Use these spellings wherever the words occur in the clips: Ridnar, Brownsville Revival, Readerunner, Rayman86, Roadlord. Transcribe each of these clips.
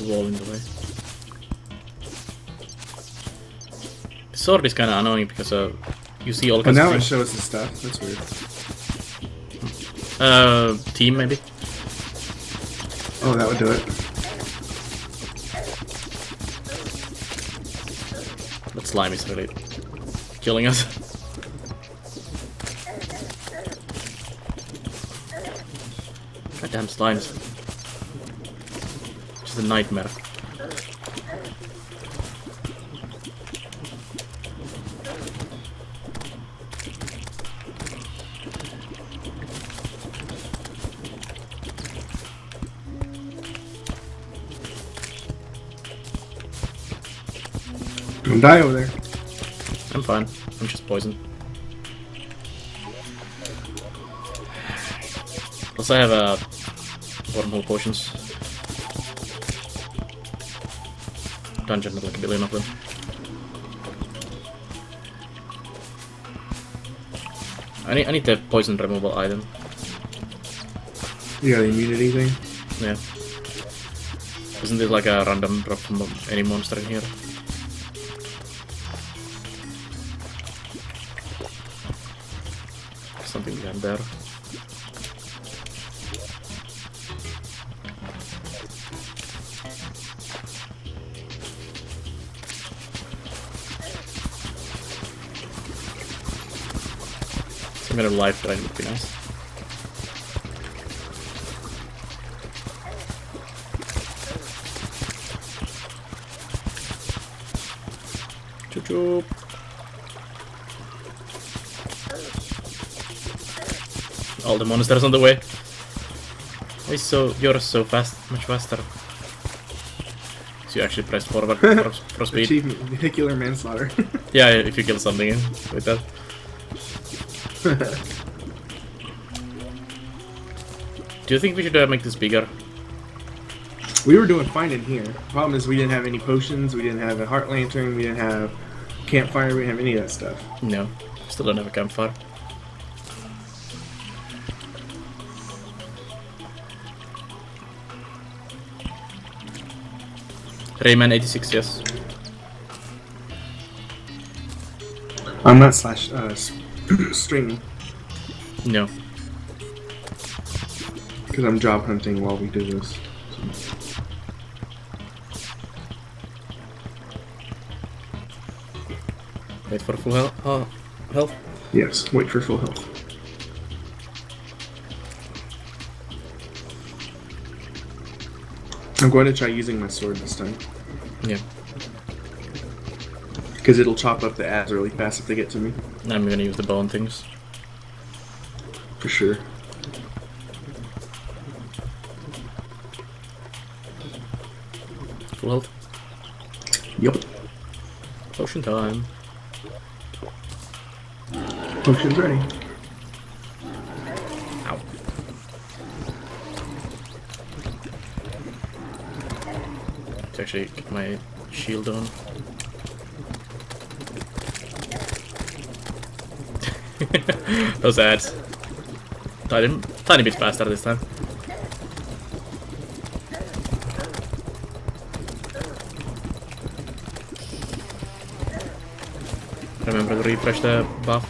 a wall in the way. The sword is kind of annoying because you see all kinds of things. Now it shows the stuff. That's weird. Team maybe. Oh, that would do it. That slime is really killing us. Goddamn slimes. Just a nightmare. Don't die over there. I'm fine. I'm just poisoned. Plus I have a wormhole potions. Dungeon with like a billion of them. I need the poison removal item. You got the immunity thing? Yeah. Isn't it like a random drop from any monster in here? Something behind there. Some kind of life drain would be nice. Choo-choo. All the monsters on the way. Why so you're so fast, much faster? So you actually press forward for speed. Achievement, vehicular manslaughter. Yeah, if you kill something with that. Do you think we should make this bigger? We were doing fine in here. The problem is we didn't have any potions, we didn't have a heart lantern, we didn't have campfire, we didn't have any of that stuff. No, still don't have a campfire. Rayman86, yes. I'm not streaming. No. Because I'm job hunting while we do this. Wait for full health? Health? Yes, wait for full health. I'm going to try using my sword this time. Yeah. Because it'll chop up the ads really fast if they get to me. I'm going to use the bow and things. For sure. Full health? Yup. Potion time. Potion's ready. Actually, get my shield on. Those ads. Tiny bit faster this time. Remember to refresh the buff.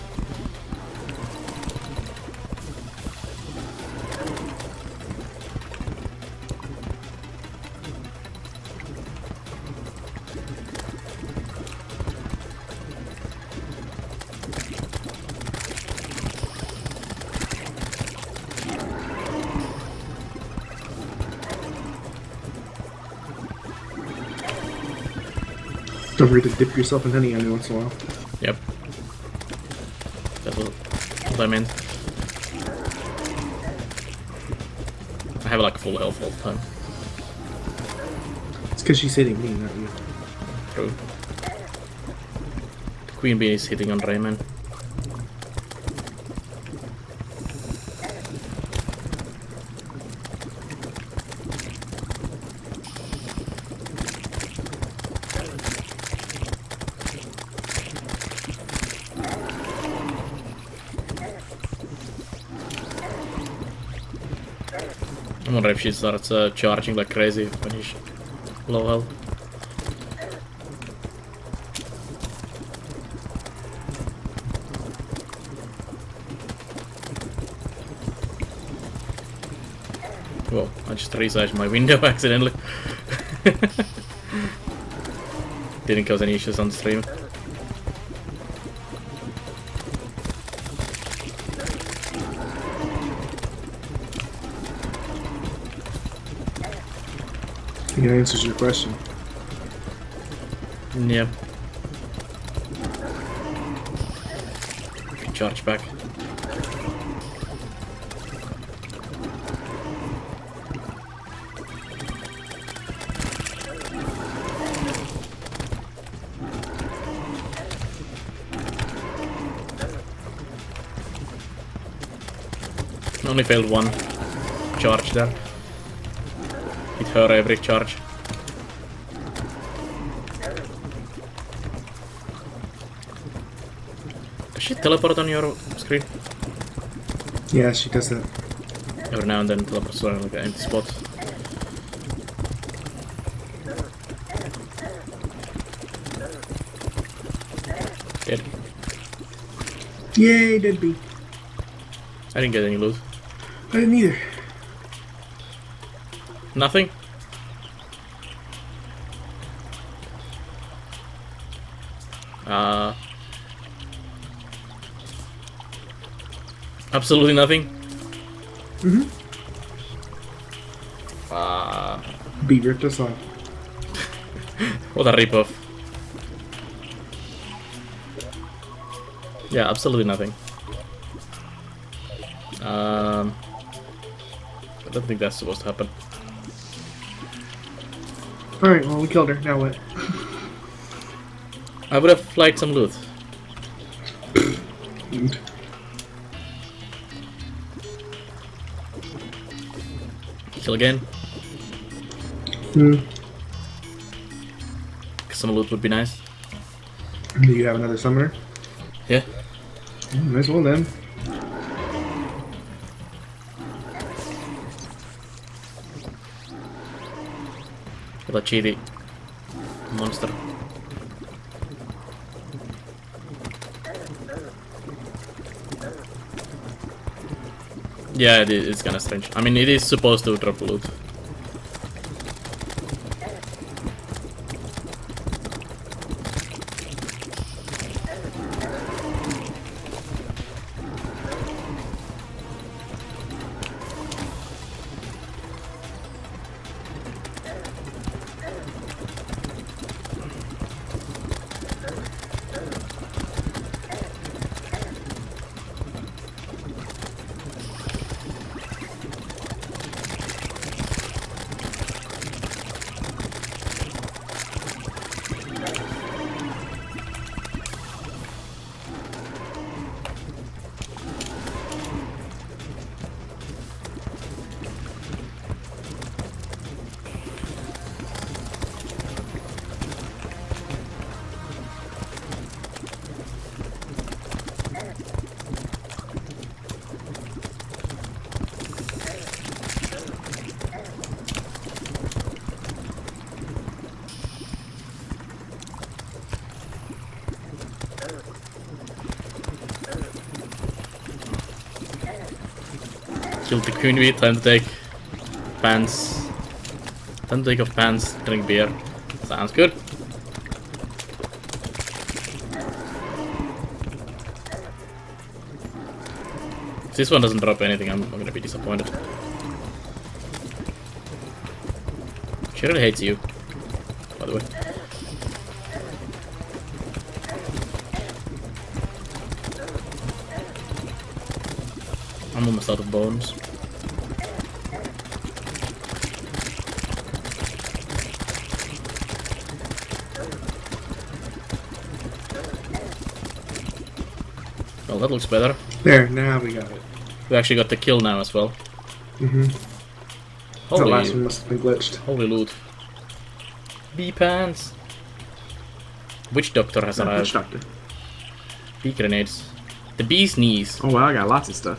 Don't forget to dip yourself in honey every once in a while. Yep. That's what I meant. I have like full health all the time. It's because she's hitting me, not you. True. The queen bee is hitting on Rayman. I wonder if she starts charging like crazy when Lol. Whoa, I just resized my window accidentally. Didn't cause any issues on stream. I think it answers your question. Yeah. Charge back. Only failed one charge there. Hit her every charge. Does she teleport on your screen? Yeah, she does that. Every now and then teleports around like an empty spot. Dead. Yay, deadbeat. I didn't get any loot. I didn't either. Nothing? Absolutely nothing? Mm-hmm. Be ripped us off. What a ripoff. Yeah, absolutely nothing. I don't think that's supposed to happen. Alright, well, we killed her. Now what? I would have liked some loot. Kill again? Hmm. Some loot would be nice. Do you have another summoner? Yeah. Might as well then. The cheaty monster. Yeah, it's kind of strange. I mean, it is supposed to drop loot. Killed the queen bee, time to take pants. Time to take off pants, drink beer. Sounds good. If this one doesn't drop anything, I'm gonna be disappointed. She really hates you, by the way. I'm almost out of bones. Well, that looks better. There, now we got it. We actually got the kill now as well. Mm-hmm. Holy, the last one must have been glitched. Holy loot. Bee pants. Witch doctor has arrived. Witch doctor. Bee grenades. The bee's knees. Oh wow, I got lots of stuff.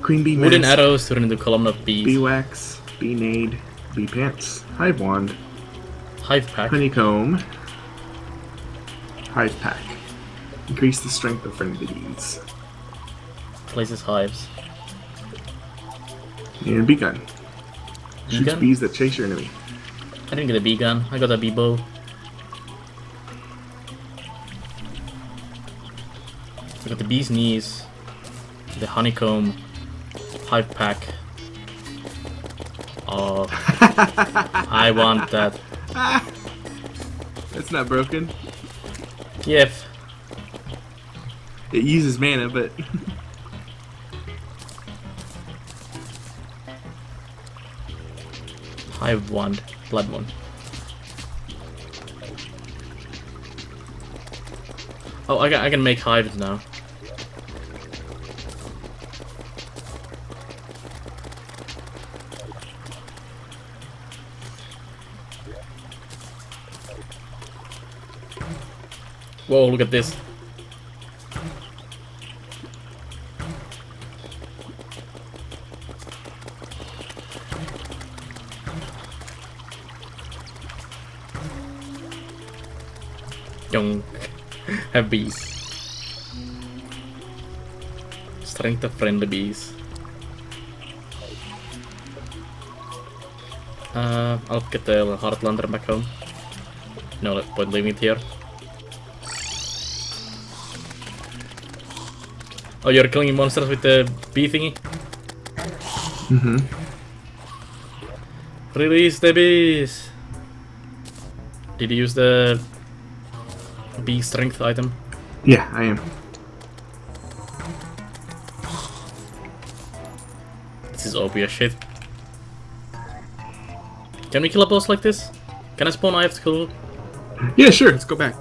Queen bee wooden mask, arrows turned into a column of bees. Bee wax, bee nade, bee pants, hive wand, Hive pack. Honeycomb. Hive pack. Increase the strength of friendlies. Places hives. And bee gun. Shoots bees that chase your enemy. I didn't get a bee gun. I got a bee bow. So I got the bee's knees, the honeycomb, hive pack. Oh, I want that. That's not broken. Yep. It uses mana, but. Hive wand, blood wand. Oh, I can make hives now. Whoa, look at this. Young. Have bees. Strength of friendly bees. I'll get the Heartlander back home. No point leaving it here. Oh, you're killing monsters with the bee thingy? Mm-hmm. Release the bees! Did you use the bee strength item? Yeah, I am. This is obvious shit. Can we kill a boss like this? Can I spawn? I have to kill. Yeah, sure. Let's go back.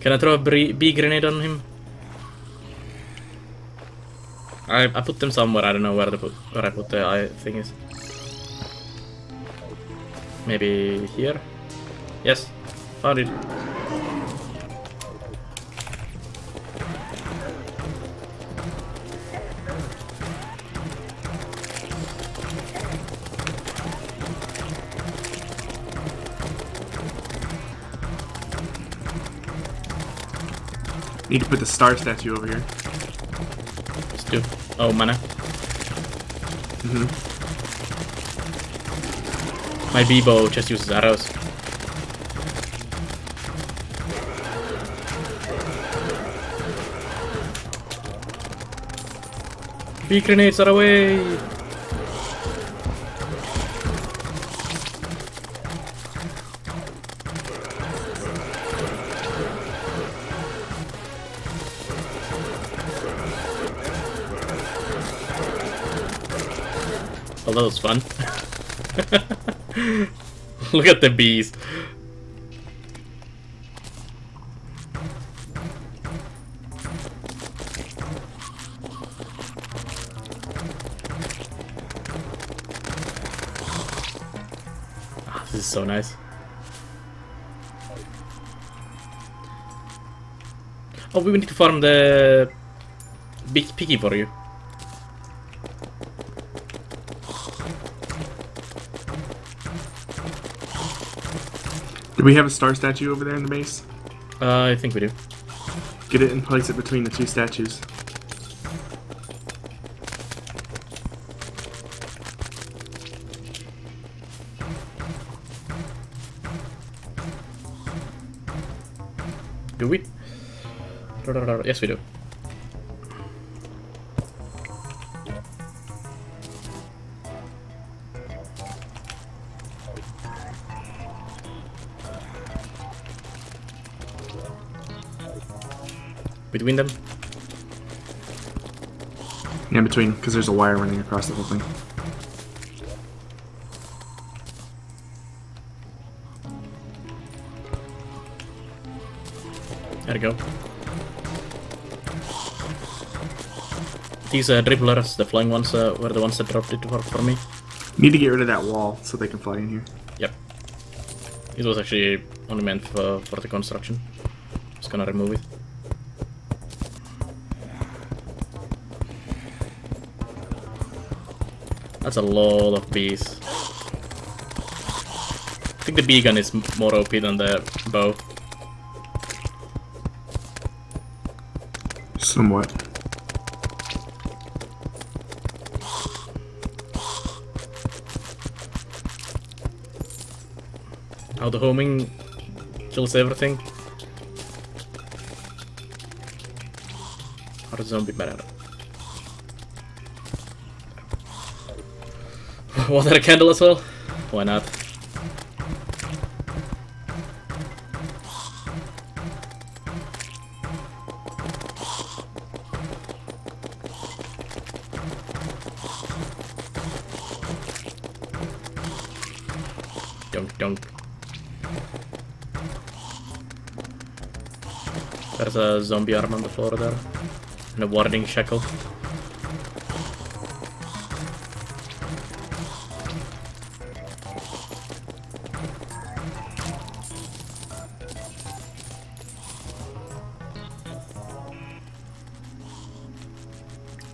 Can I throw a bee grenade on him? I put them somewhere. I don't know where I put the eye thing is. Maybe here. Yes, found it. Need to put the star statue over here. Let's do. Oh, mana. My Bebo just uses arrows. Bee grenades are away! Oh, that was fun. Look at the bees. Ah, this is so nice. Oh, we need to farm the big piggy for you. Do we have a star statue over there in the base? I think we do. Get it and place it between the two statues. Do we? Yes, we do. Between them? Yeah, between, because there's a wire running across the whole thing. There we go. These dribblers, the flying ones, were the ones that dropped it for me. Need to get rid of that wall so they can fly in here. Yep. It was actually only meant for the construction. Just gonna remove it. That's a lot of bees. I think the B gun is more OP than the bow. Somewhat. How the homing kills everything. How does zombie matter? Was that a candle as well? Why not? There's a zombie arm on the floor there. And a warning shackle.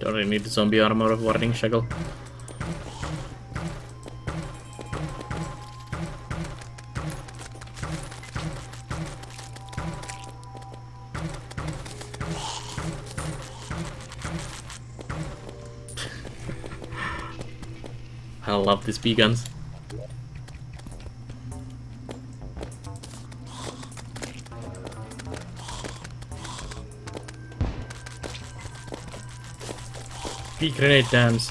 Don't really need zombie armor or warning shackle. I love these B guns. B grenade dams.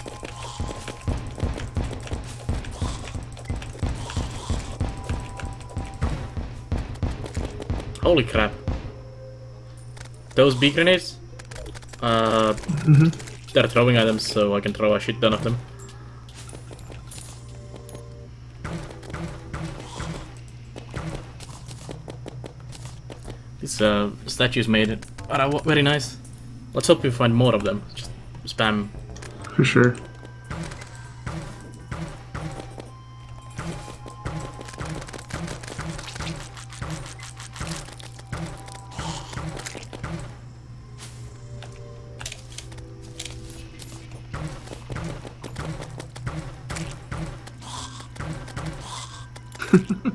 Holy crap! Those B grenades? They're throwing items, so I can throw a shit ton of them. These statues made it are very nice. Let's hope we find more of them. Just spam. For sure.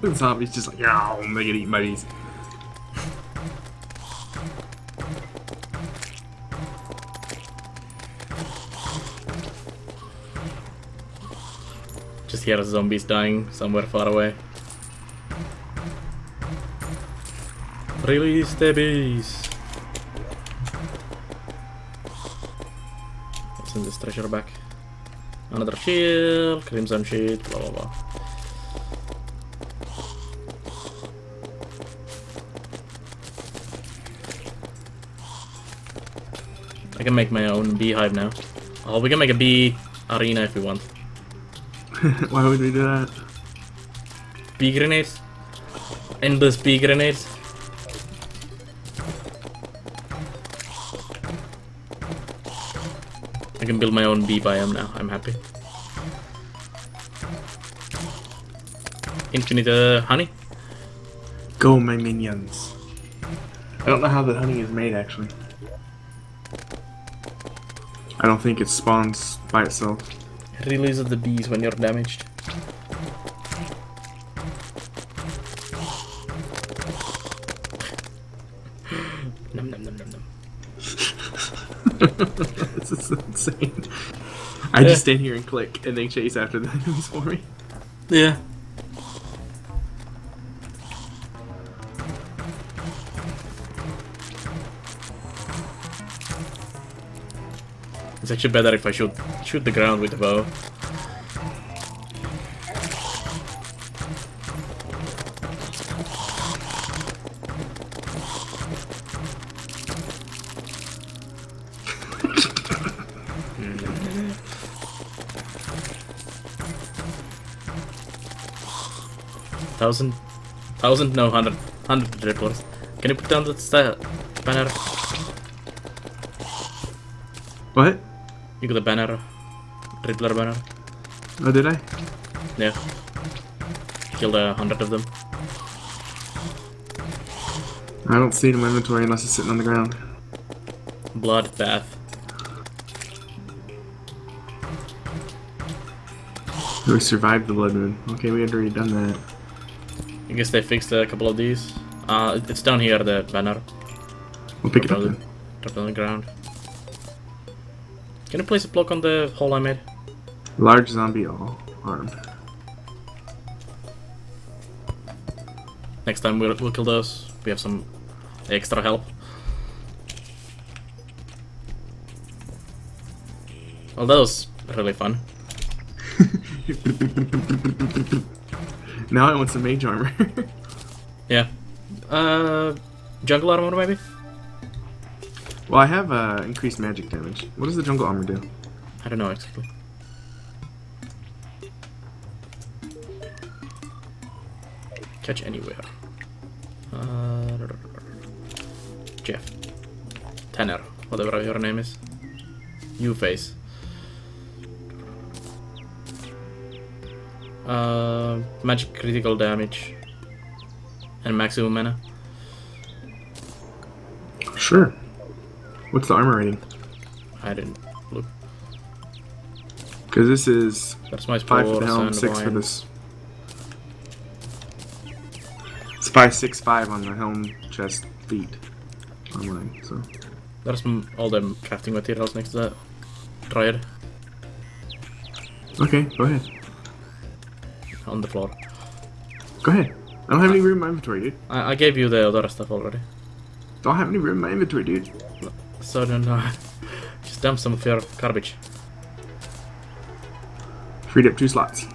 The zombie's just like, yeah, I'm gonna eat muddies. Just hear zombies dying somewhere far away. Release the bees! What's in this treasure bag? Another shield, crimson shield, blah blah blah. I can make my own beehive now. Oh, we can make a bee arena if we want. Why would we do that? Bee grenades? Endless bee grenades? I can build my own bee biome now. I'm happy. Infinite honey? Go, my minions. I don't know how the honey is made, actually. I don't think it spawns by itself. Release of the bees when you're damaged. Nom nom nom nom nom. This is insane. I just stand here and click, and they chase after the enemies for me. Yeah. It's actually better if I shoot the ground with a bow. Thousand, no, 100 dribblers. Can you put down that banner? What? You got a banner, dribbler banner. Oh, did I? Yeah. Killed 100 of them. I don't see it in my inventory unless it's sitting on the ground. Bloodbath. We survived the blood moon. Okay, we had already done that. I guess they fixed a couple of these. It's down here, the banner. We'll pick it up. Drop it on the ground. Can you place a block on the hole I made? Large zombie all armed. Next time we'll kill those. We have some extra help. Well, that was really fun. Now I want some mage armor. Yeah. Jungle armor, maybe? Well, I have increased magic damage. What does the jungle armor do? I don't know exactly. Catch anywhere. Jeff. Tanner. Whatever your name is. New face. Magic critical damage. And maximum mana. Sure. What's the armor rating? I didn't look. Because this is... That's my 5 for the helm, 6 for this. It's 5, 6, 5 on the helm, chest, feet. Online, so... There's all the crafting materials next to that. Triad. Okay, go ahead. On the floor. Go ahead. I don't have any room in my inventory, dude. I gave you the other stuff already. Don't have any room in my inventory, dude. So don't know. Just dump some of your garbage. Freed up 2 slots.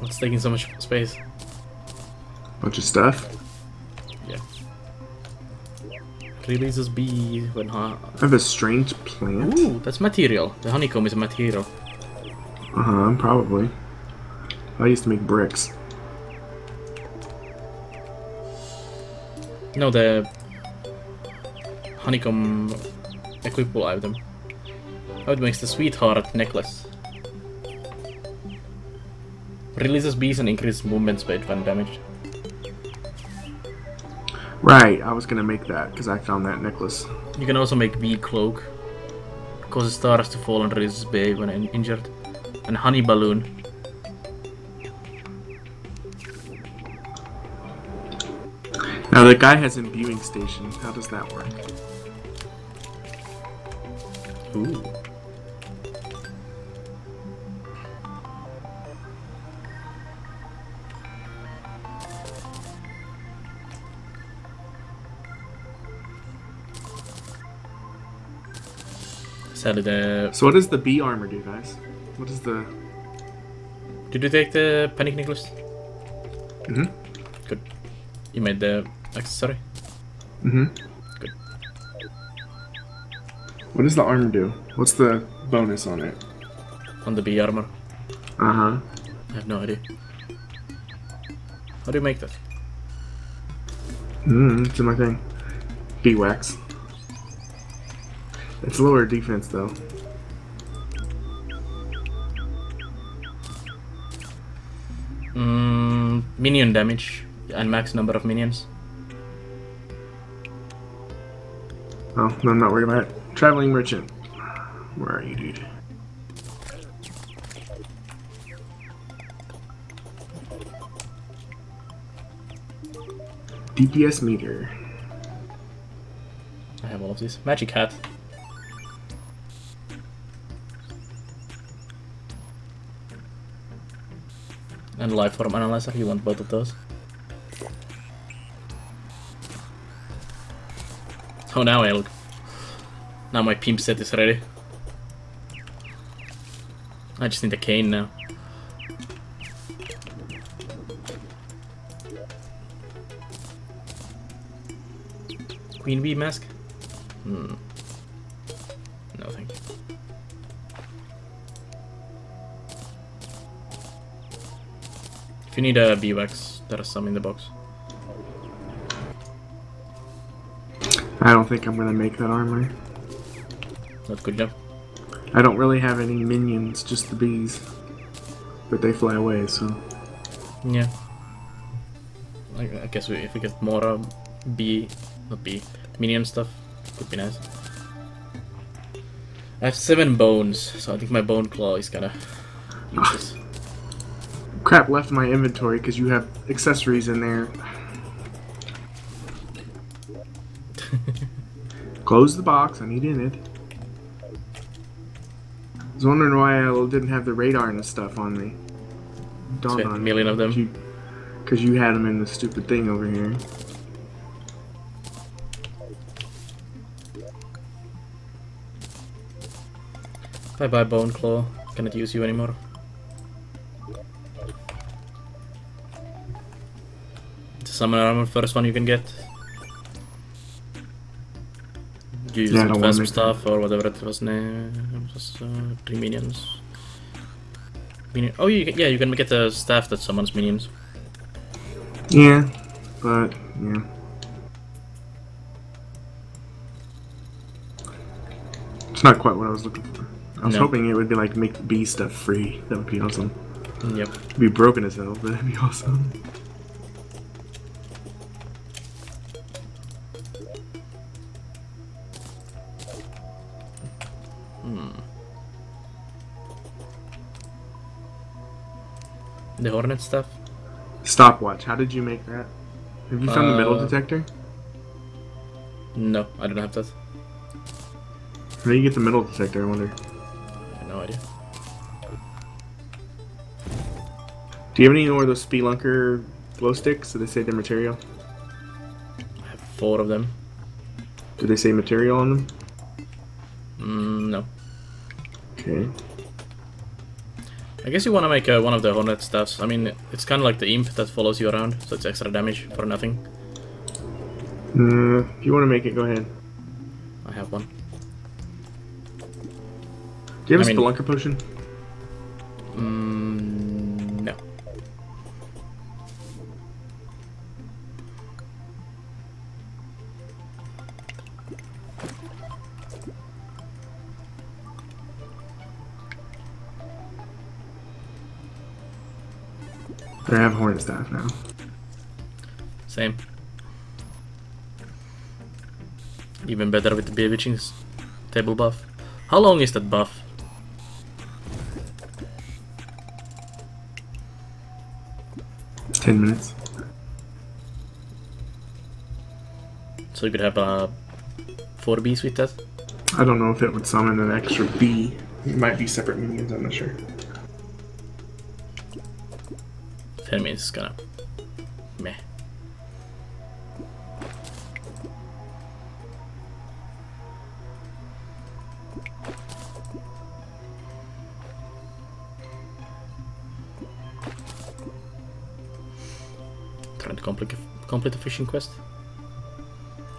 What's taking so much space? Bunch of stuff. Yeah. Releases bee when hot. I have a strange plant. Ooh, that's material. The honeycomb is a material. Uh-huh, probably. I used to make bricks. No, the honeycomb equipable item. Oh, it makes the sweetheart necklace. Releases bees and increases movement speed when damaged. Right, I was gonna make that because I found that necklace. You can also make bee cloak. Causes stars to fall and releases bee when injured. And honey balloon. Now the guy has imbuing station. How does that work? Ooh. So what does the bee armor do, guys? What is the... Did you take the panic necklace? Mm-hmm. Good. You made the accessory? Mm-hmm. Good. What does the armor do? What's the bonus on it? On the bee armor. Uh-huh. I have no idea. How do you make that? Mm-hmm. It's in my thing. Bee wax. It's lower defense, though. Minion damage and max number of minions. Oh, no, I'm not worried about it. Traveling merchant. Where are you, dude? DPS meter. I have all of these. Magic hat. And life form analyzer, you want both of those. Oh, now I look. Now my pimp set is ready. I just need a cane now. Queen bee mask? Hmm. No, thank you. If you need a bee wax, there are some in the box. I don't think I'm gonna make that armor. Not good enough. I don't really have any minions, just the bees. But they fly away, so... Yeah. I guess if we get more medium stuff would be nice. I have 7 bones, so I think my bone claw is gonna use this. Crap left in my inventory because you have accessories in there. Close the box, I need in it. I was wondering why I didn't have the radar and the stuff on me. Dawn on a million of them. Because you had them in the stupid thing over here. Bye bye, Bone Claw. Cannot use you anymore. It's a summoner armor, first one you can get. You use advanced stuff or whatever it was named. It was 3 minions. Oh, yeah, you can get the staff that summons minions. Yeah, but yeah. It's not quite what I was looking for. I was hoping it would be like make the bee stuff free. That would be awesome. Yep. It'd be broken as hell, but that'd be awesome. The hornet stuff? Stopwatch. How did you make that? Have you found the metal detector? No, I don't have that. Where do you get the metal detector, I wonder? No idea. Do you have any more of those spelunker glow sticks? Do they say their material? I have 4 of them. Do they say material on them? No. Okay. I guess you want to make one of the hornet staffs. I mean, it's kind of like the imp that follows you around, so it's extra damage for nothing. If you want to make it, go ahead. I have one. Do you have a spelunker potion? No. I have hornet staff now. Same. Even better with the bewitching table buff. How long is that buff? Minutes. So you could have 4 bees with that? I don't know if it would summon an extra bee. It might be separate minions, I'm not sure. 10 minutes is kinda meh. Complete a fishing quest.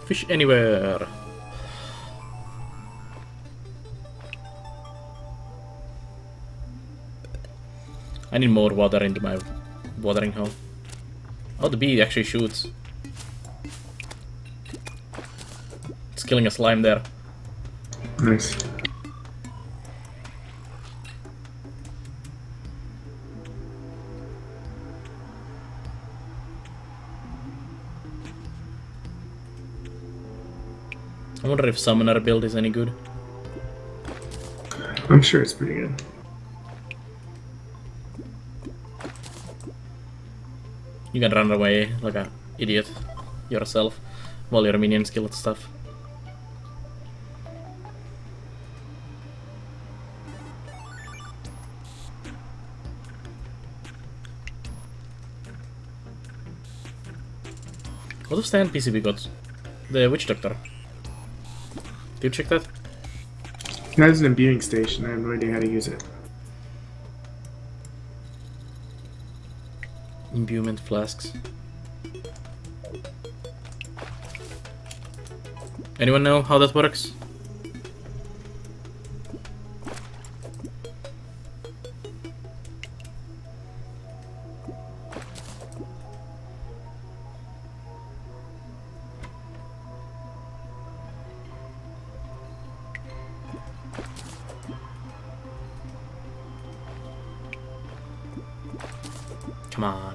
Fish anywhere. I need more water into my watering hole. Oh, the bee actually shoots. It's killing a slime there. Nice. I wonder if summoner build is any good. I'm sure it's pretty good. You can run away like an idiot yourself while your minions kill at stuff. What was the NPC we got? The witch doctor. You check that? That is an imbuing station. I have no idea how to use it. Imbuement flasks. Anyone know how that works? Come on.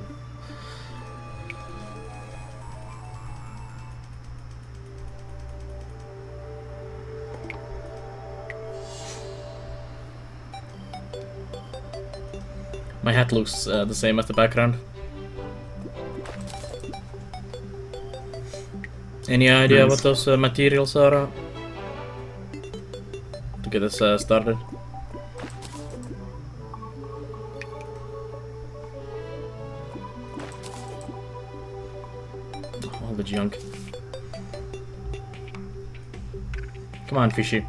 My hat looks the same as the background. Any idea what those materials are? To get us started. All the junk. Come on, fishy.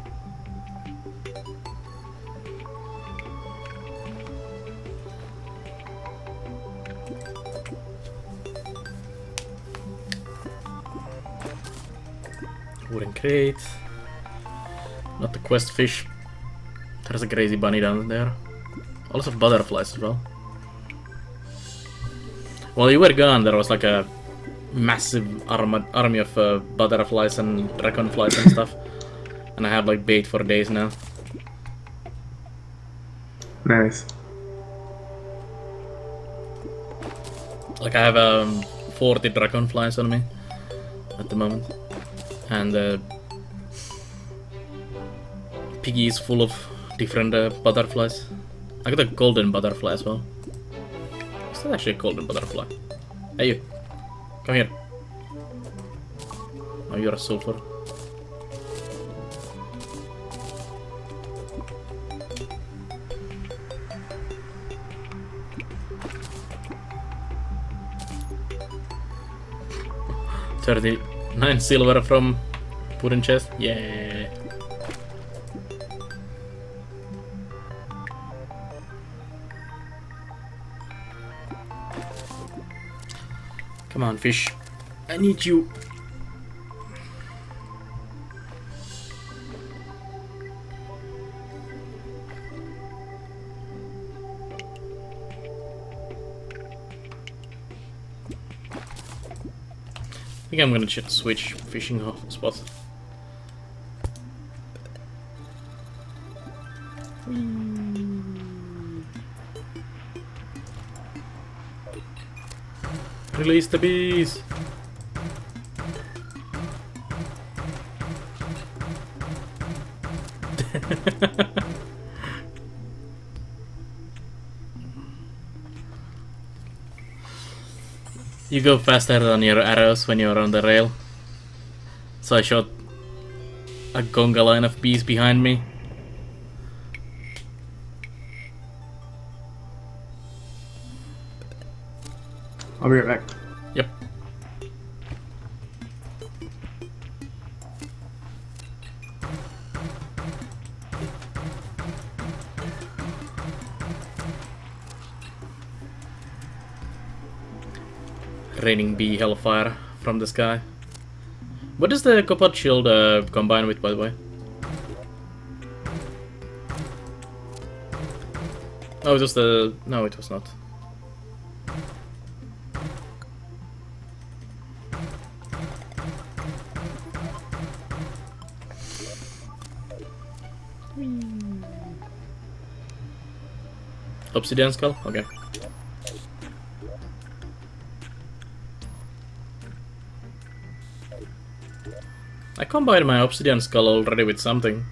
Wooden crate. Not the quest fish. There's a crazy bunny down there. Lots of butterflies as well. While you were gone, there was like a massive army of butterflies and dragonflies and stuff. And I have like bait for days now. Nice. Like I have 40 dragonflies on me at the moment. And piggy is full of different butterflies. I got a golden butterfly as well. Is that actually a golden butterfly? Hey you, come here. Oh, you're a sulfur. Dirty. 9 silver from wooden chest. Yeah. Come on, fish. I need you. I think I'm gonna switch fishing spots. Release the bees! You go faster than your arrows when you're on the rail. So I shot a conga line of bees behind me. I'll be right back. Yep. Raining bee hellfire from the sky. What does the copper shield combine with, by the way? Oh, it was the... no, it was not. Obsidian skull? Okay. I combined my obsidian skull already with something.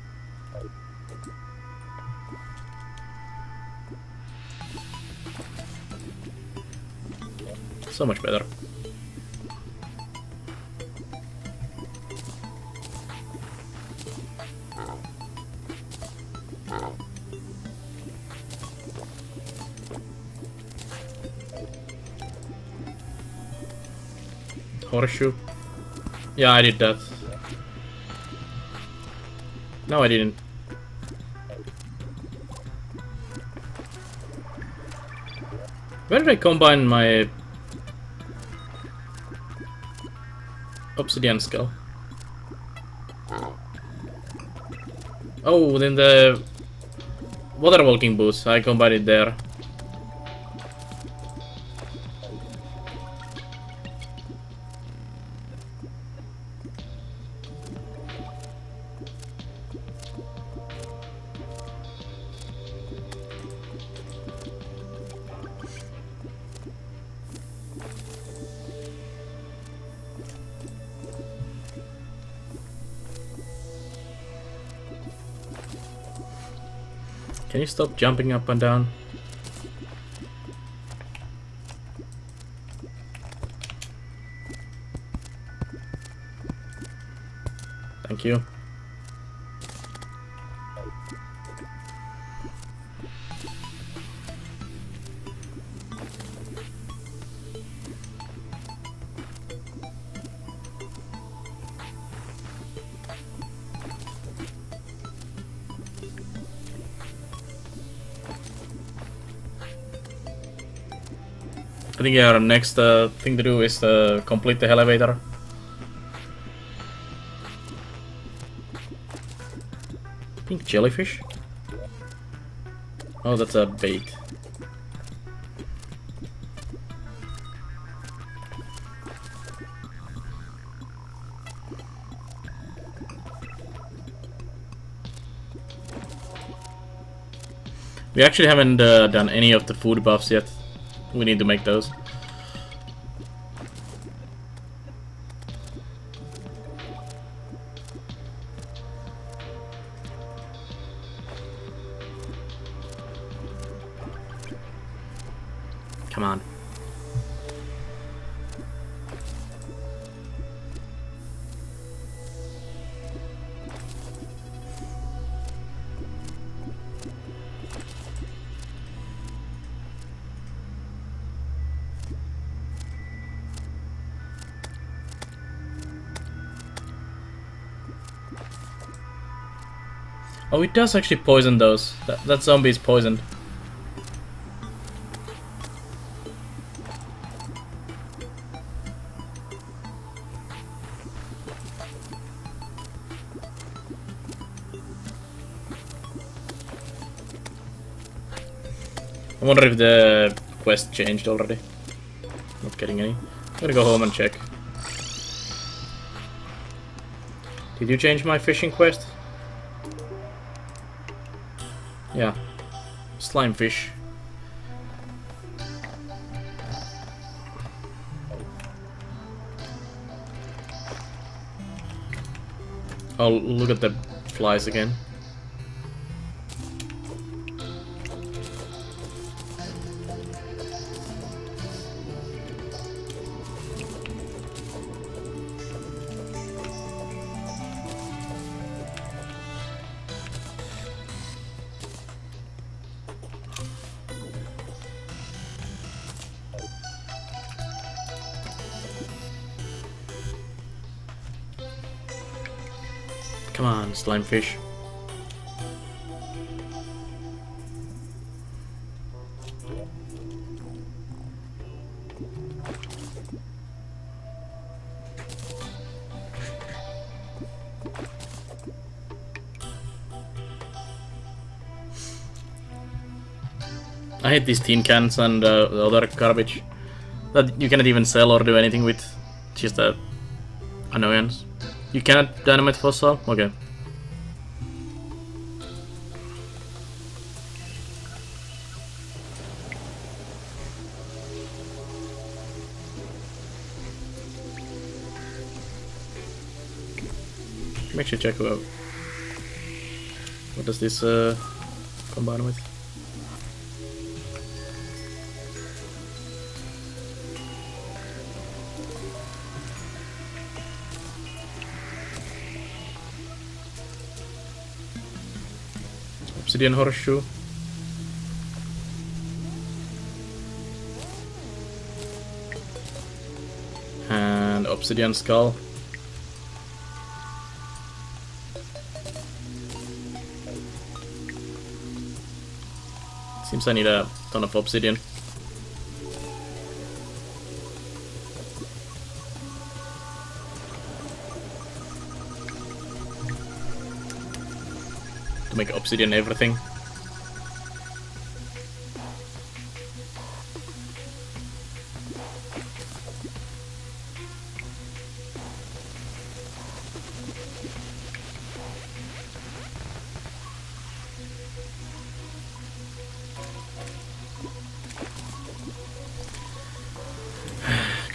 So much better. Horseshoe. Yeah, I did that. No, I didn't. Where did I combine my obsidian skull? Oh, then the water walking boots. I combined it there. Can you stop jumping up and down? Thank you. I think our next thing to do is complete the elevator. Pink jellyfish? Oh, that's a bait. We actually haven't done any of the food buffs yet. We need to make those. Come on. Oh, it does actually poison those. That zombie is poisoned. I wonder if the quest changed already. Not getting any. I'm gonna go home and check. Did you change my fishing quest? Yeah, slime fish. Oh, look at the flies again. Come on, slime fish. I hate these tin cans and the other garbage that you cannot even sell or do anything with. It's just an annoyance. You cannot dynamite fossil? Okay. Make sure you check out. What does this combine with? Obsidian horseshoe. And obsidian skull. Seems I need a ton of obsidian. Make obsidian everything.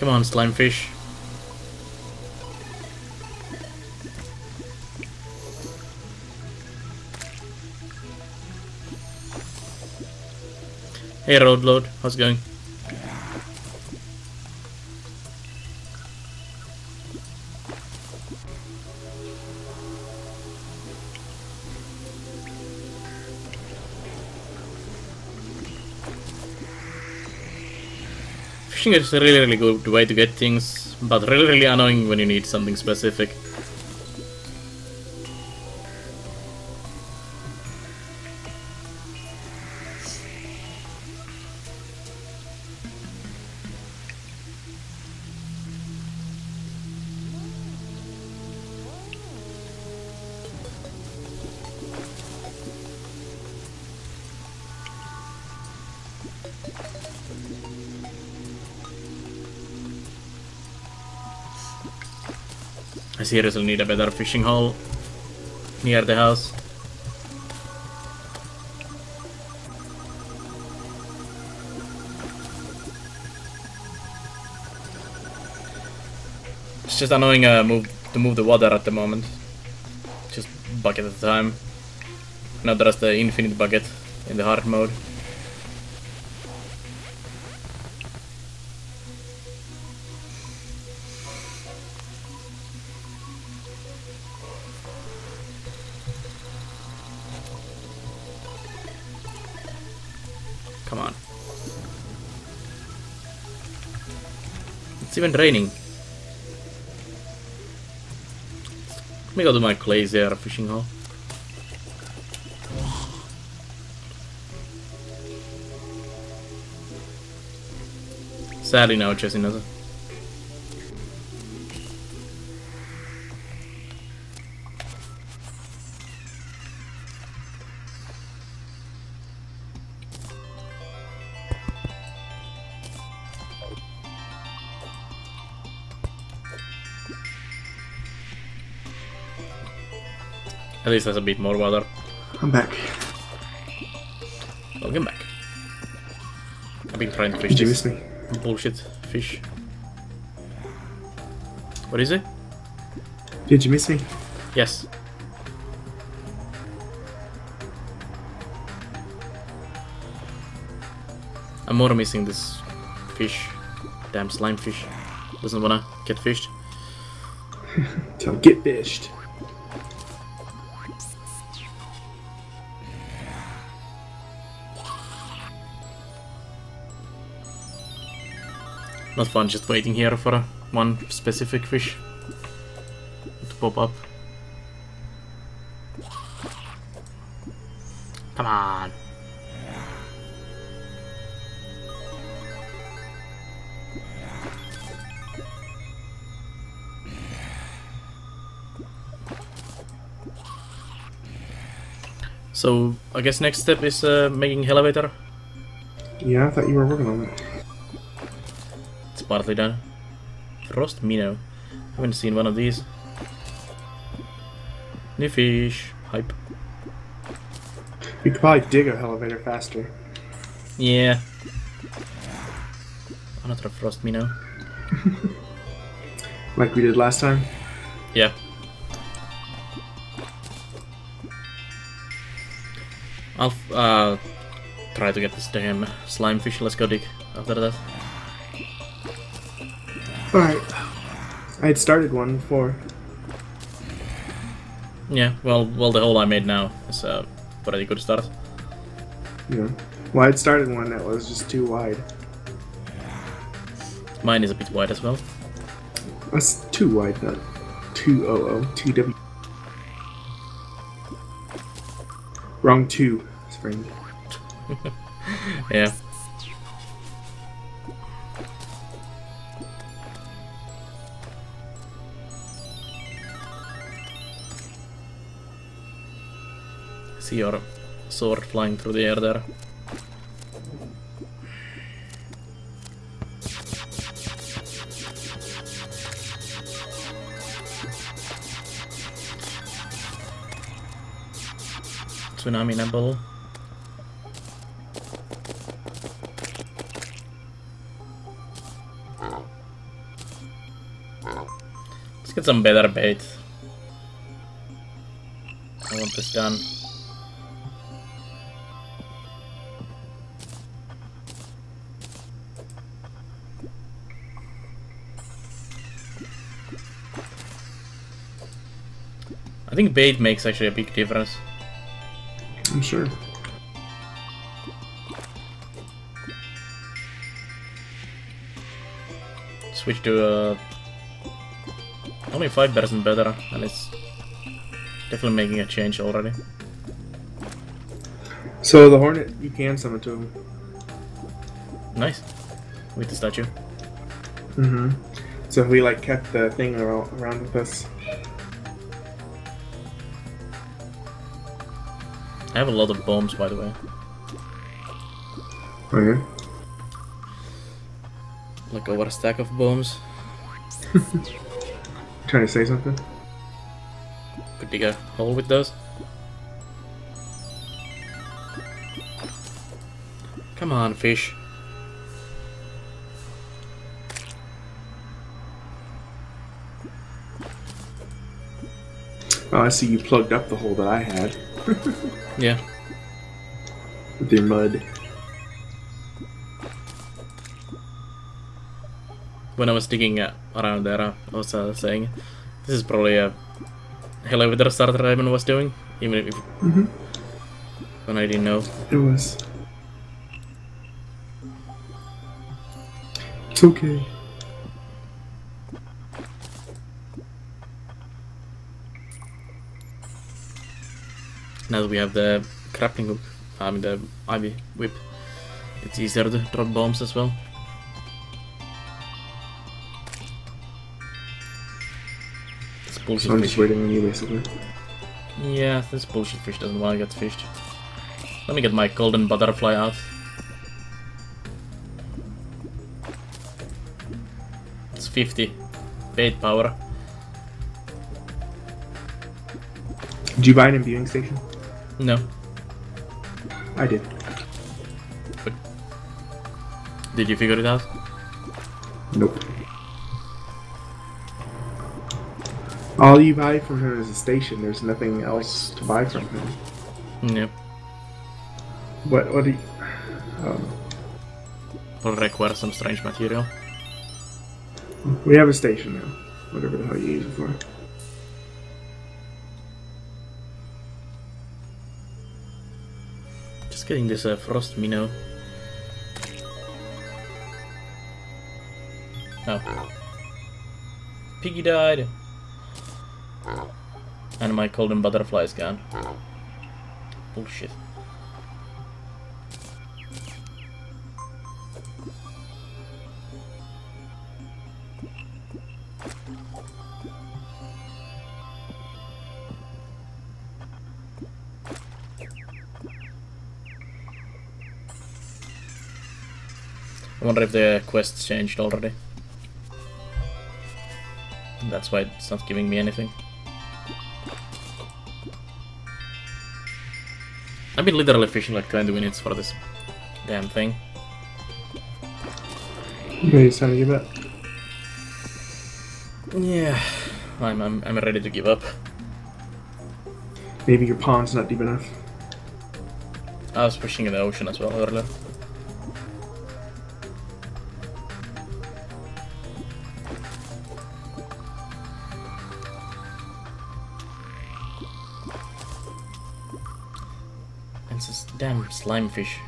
Come on, slime fish. Hey Roadlord, how's it going? Fishing is a really, really good way to get things, but really, really annoying when you need something specific. I seriously need a better fishing hole near the house. It's just annoying to move the water at the moment. Just bucket at a time. Not just the infinite bucket in the hard mode. Come on. It's even raining. Let me go to my clay there fishing hole. Sadly now just another. At least there's a bit more water. I'm back. Welcome back. I've been trying to fish this bullshit fish. What is it? Did you miss me? Yes. I'm more missing this fish. Damn slime fish. Doesn't wanna get fished. Don't get fished. Not fun, just waiting here for one specific fish to pop up. Come on! So, I guess next step is making elevator? Yeah, I thought you were working on it. Partly done. Frost minnow. Haven't seen one of these. New fish. Hype. You could probably dig a elevator faster. Yeah. Another frost minnow. Like we did last time? Yeah. I'll try to get this damn slime fish. Let's go dig after that. Alright, I had started one before. Yeah, well, the hole I made now is a pretty good start. Yeah, well, I had started one that was just too wide. Mine is a bit wide as well. That's too wide, not 200, TW. Wrong two, spring. Yeah. See your sword flying through the air there. Tsunami Nebel. Let's get some better bait. I want this done. I think bait makes actually a big difference. I'm sure. Switch to only 5% better, and it's definitely making a change already. So the Hornet, you can summon to him. Nice. With the statue. Mm-hmm. So we like kept the thing around with us. I have a lot of bombs, by the way. Okay. Like over a stack of bombs. Trying to say something? Could dig a hole with those. Come on, fish. Oh, I see you plugged up the hole that I had. Yeah. With your mud. When I was digging around there, I was saying, this is probably a hell elevator starter Rayman was doing, even if when I didn't know. It was. It's okay. Now that we have the grappling hook, I mean the Ivy whip, it's easier to drop bombs as well. This bullshit I'm just waiting on you basically. Yeah, this bullshit fish doesn't want to get fished. Let me get my golden butterfly out. It's 50 bait power. Did you buy an imbuing station? No. I did. But did you figure it out? Nope. All you buy from her is a station. There's nothing else to buy from her. Yep. What do you... Will require some strange material. We have a station now. Whatever the hell you use it for. Just getting this frost minnow. Oh. Piggy died. And my golden butterfly is gone. Bullshit. I wonder if the quest's changed already. That's why it's not giving me anything. I've been literally fishing like 20 minutes for this damn thing. Okay, it's time to give up. Yeah, I'm ready to give up. Maybe your pond's not deep enough. I was fishing in the ocean as well earlier. Damn slime fish.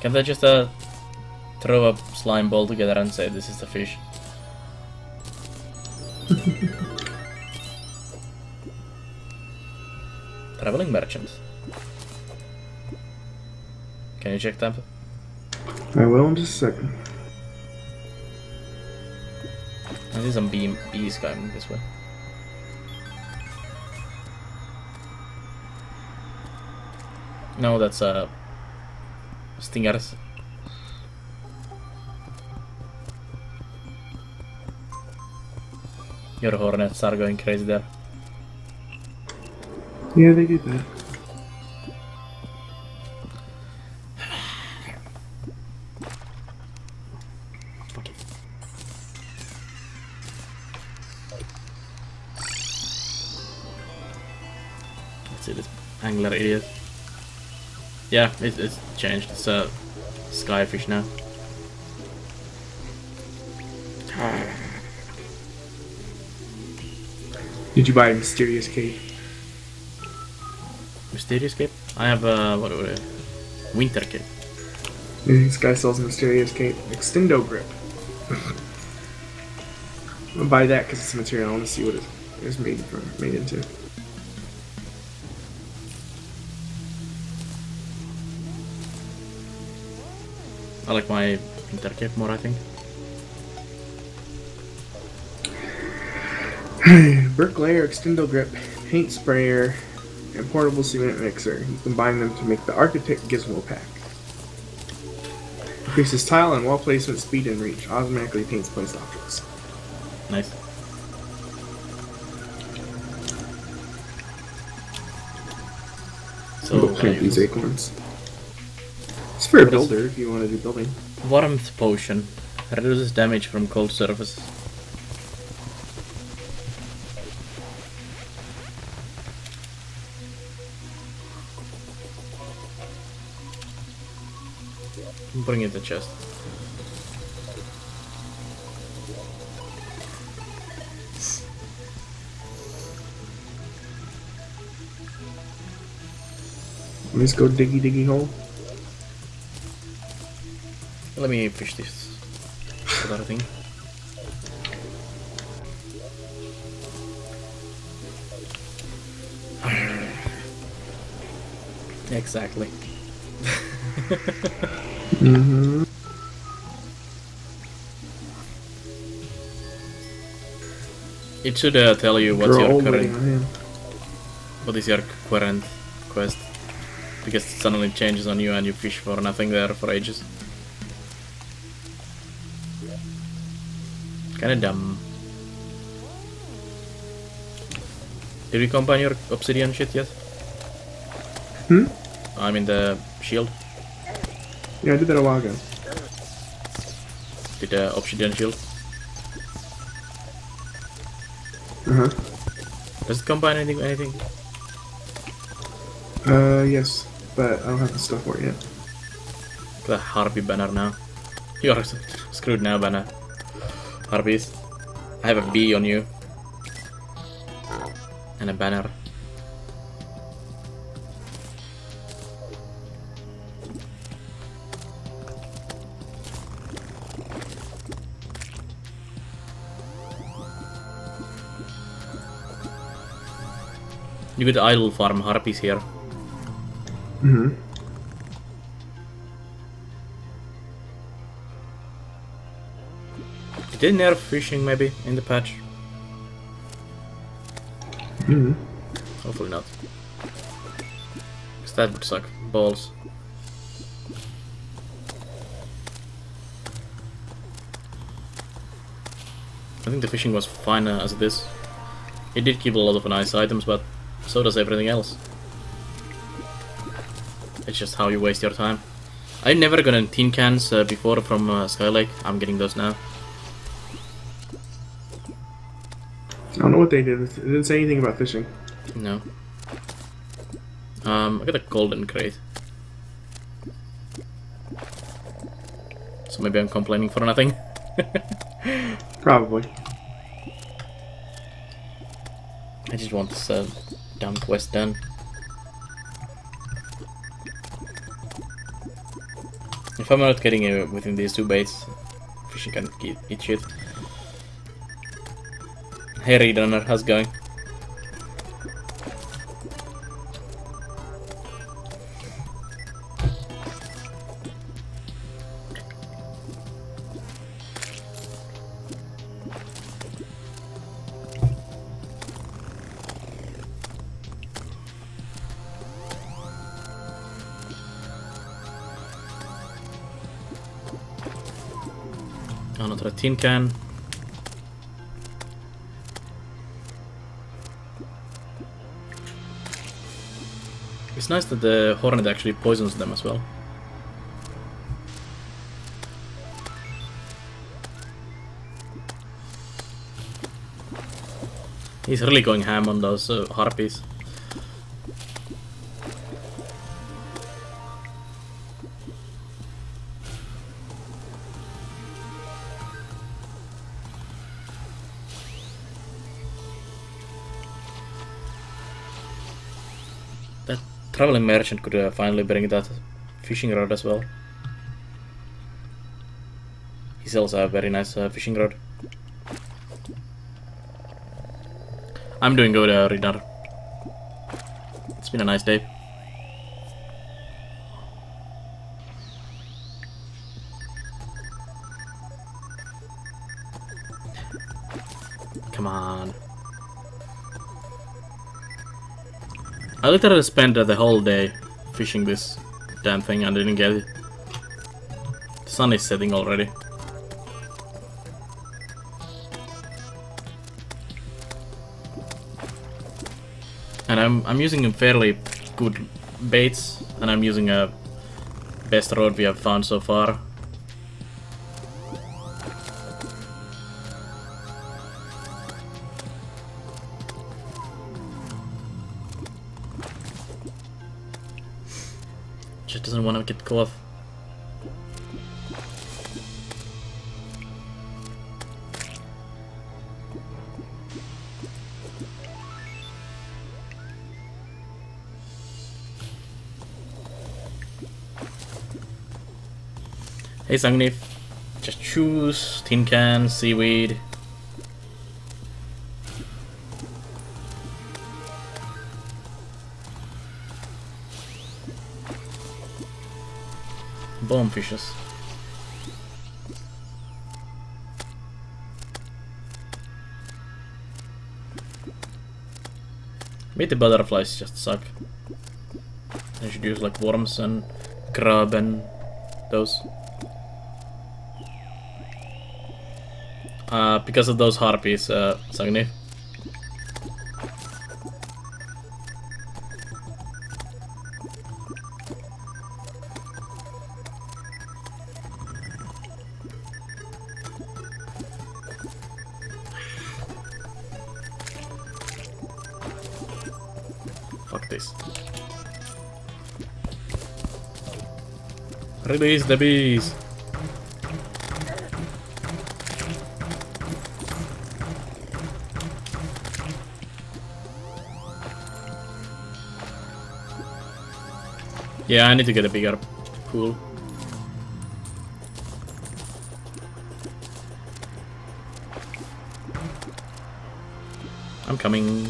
Can they just throw a slime ball together and say this is the fish? Traveling merchant. Can you check that? I will in just a second. I see some bees coming this way. No, that's stingers. Your hornets are going crazy there. Yeah, they did that. Fuck it. Let's see this angler idiot. Yeah, it's changed. It's a skyfish now. Did you buy a mysterious cape? Mysterious cape? I have a winter cape. This guy sells a mysterious cape. Extendo grip. I'll buy that because it's a material. I want to see what it's made into. I like my winter cape more, I think. Bricklayer, extendo grip, paint sprayer, and portable cement mixer. You combine them to make the Architect Gizmo Pack. Increases tile and wall placement, speed, and reach. Automatically paints placed objects. Nice. So we'll plant these acorns. It's for a builder if you want to do building. Warmth potion reduces damage from cold surfaces. I'm putting it in the chest. Let's go diggy diggy hole. Let me fish this other thing. Exactly. Mm-hmm. It should tell you what's your current. What is your current quest? Because it suddenly changes on you and you fish for nothing there for ages. Kinda dumb. Did you combine your obsidian shit yet? Hmm? I mean the shield. Yeah, I did that a while ago. Did the obsidian shield? Uh-huh. Does it combine anything with anything? Yes, but I don't have the stuff for it yet. The Harpy banner now. You are screwed now, banner. Harpies. I have a bee on you. And a banner. You could idle farm harpies here. Mm-hmm. Did they nerf fishing maybe in the patch? Mm-hmm. Hopefully not. Because that would suck balls. I think the fishing was fine as it is. It did keep a lot of nice items, but so does everything else. It's just how you waste your time. I never got any tin cans before from Skylake. I'm getting those now. I don't know what they did. It didn't say anything about fishing. No. I got a golden crate. So maybe I'm complaining for nothing. Probably. I just want this damn quest done. If I'm not getting it within these two baits, fishing can eat shit. Hey Readerunner, how's it going? Another tin can. It's nice that the hornet actually poisons them as well. He's really going ham on those harpies. Traveling merchant could finally bring that fishing rod as well. He sells a very nice fishing rod. I'm doing good, Ridnar. It's been a nice day. Come on. I literally spent the whole day fishing this damn thing and didn't get it. The sun is setting already. And I'm using fairly good baits, and I'm using a best rod we have found so far. Just doesn't want to get caught. Hey Sangnif, just choose tin can, seaweed. Bomb fishes. Maybe the butterflies just suck. I should use like worms and crab and those. Because of those harpies, Sangnif. Fuck this. Release the bees! Yeah, I need to get a bigger pool. I'm coming.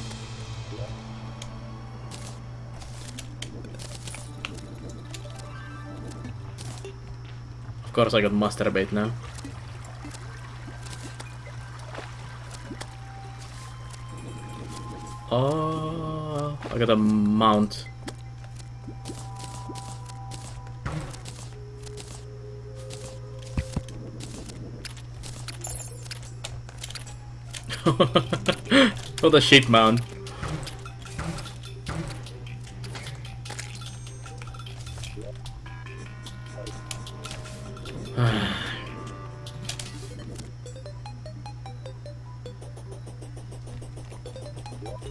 Of course I got master bait now. Oh, I got a mount. What a shit mount.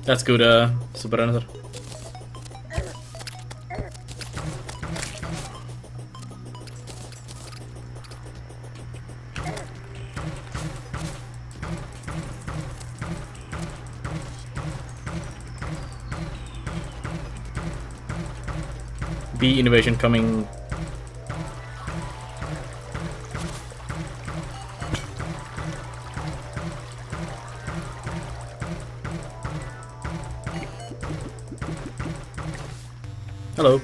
That's good, Readerunner. Bee invasion coming. Hello.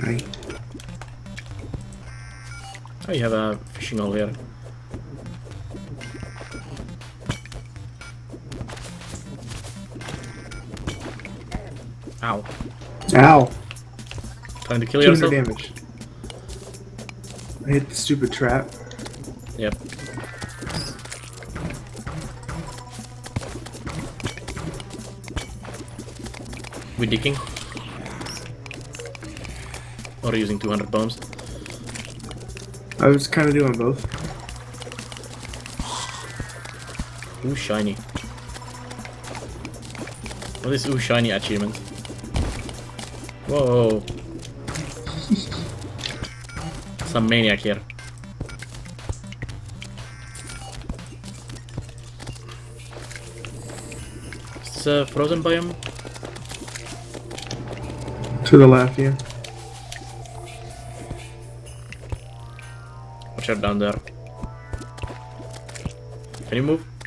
Hi. Oh, you have a fishing hole here. Ow. Ow. Trying to kill yourself? 200 damage. I hit the stupid trap. Yep. We digging? Or using 200 bombs? I was kind of doing both. Ooh, shiny. What is ooh, shiny achievement? Whoa. Some maniac here. Is this a frozen biome? To the left, yeah. Watch out down there. Can you move?